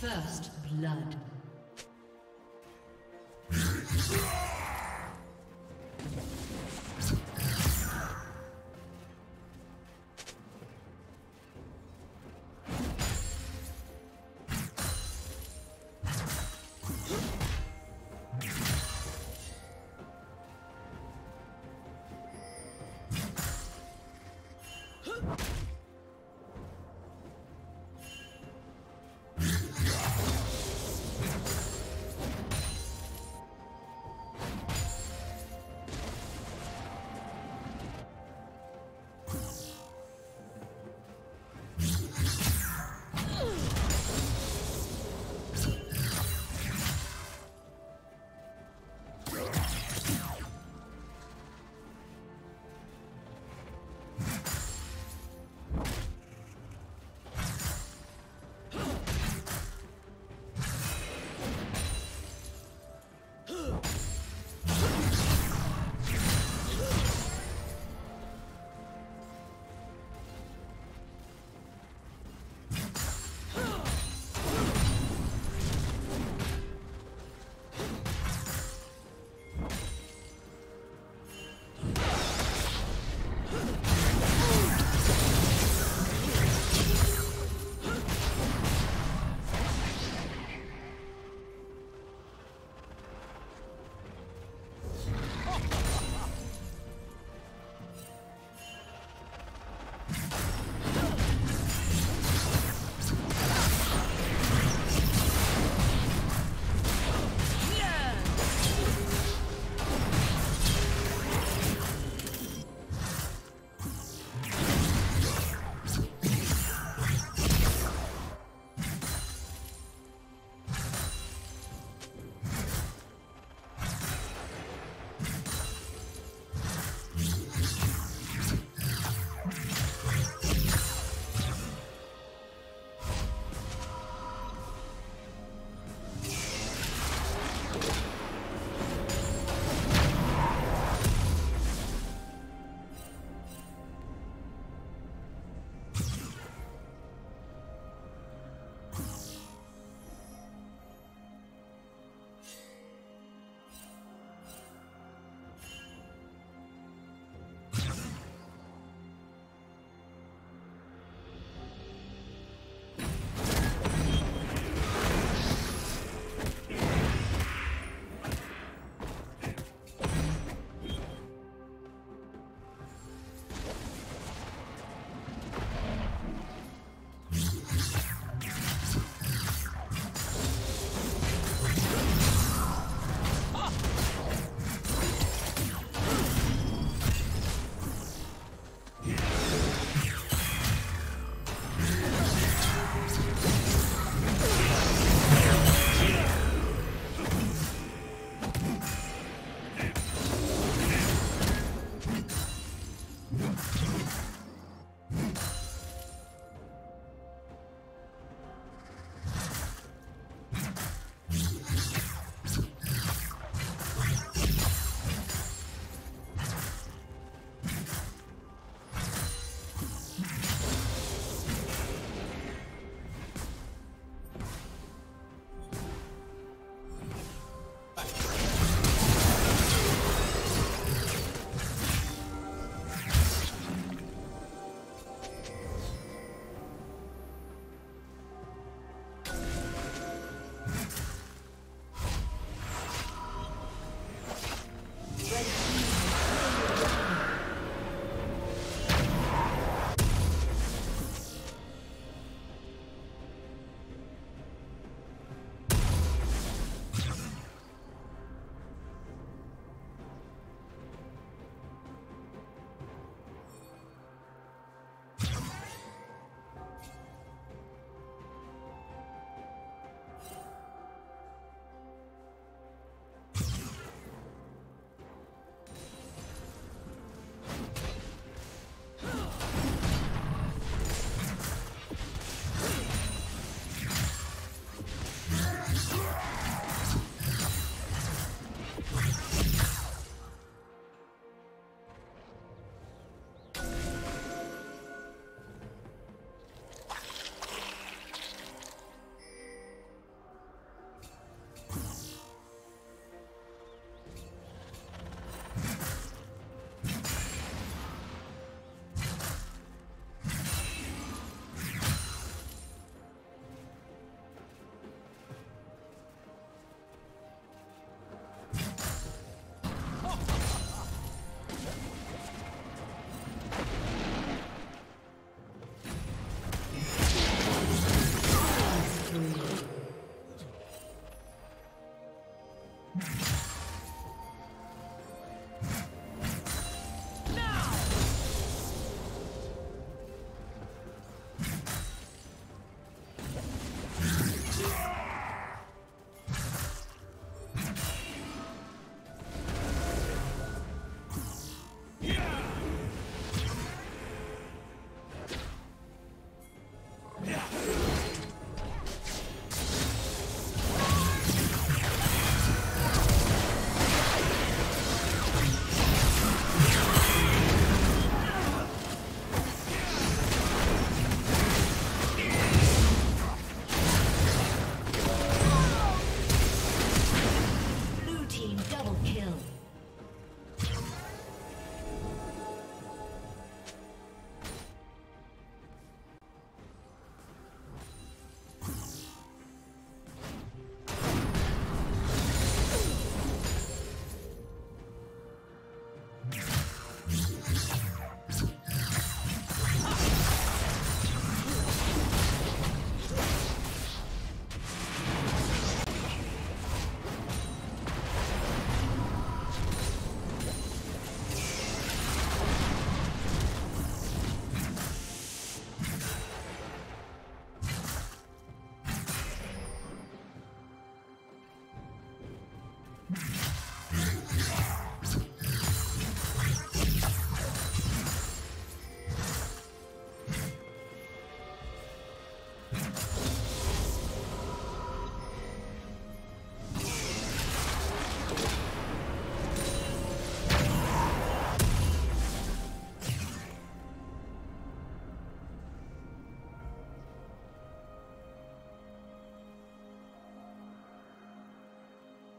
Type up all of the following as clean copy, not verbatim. First blood.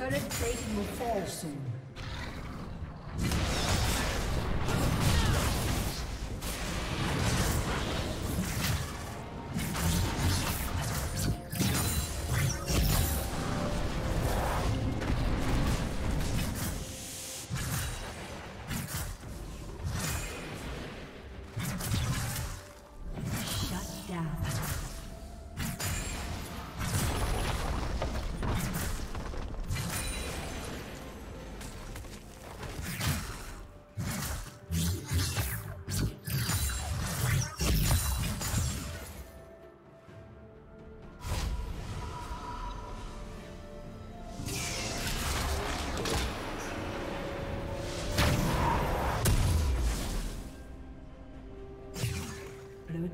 Current plating will fall soon.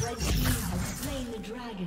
Red team has slain the dragon.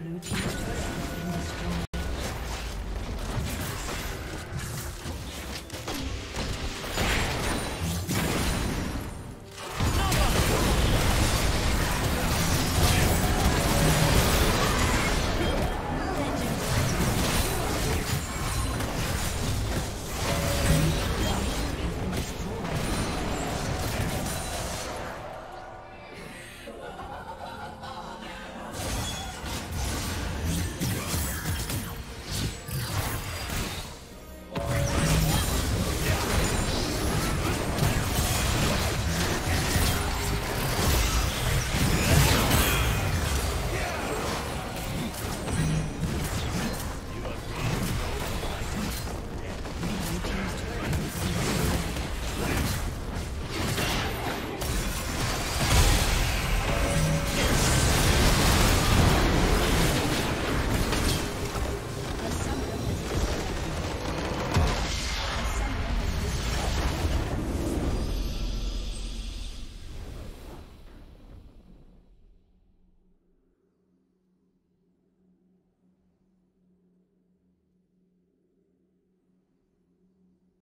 Blue team.